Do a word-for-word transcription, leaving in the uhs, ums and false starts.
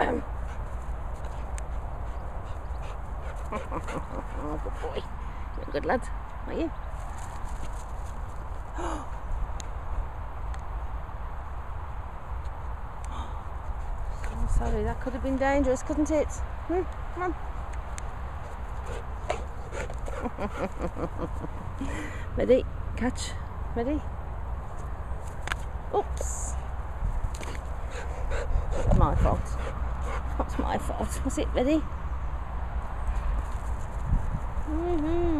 Oh, good boy. You're a good lad, are you? Oh, sorry, that could have been dangerous, couldn't it? Hmm? Come on. Ready? Catch. Ready? Oops. It's my fault. It's not my fault. Was it? Ready? Mm-hmm.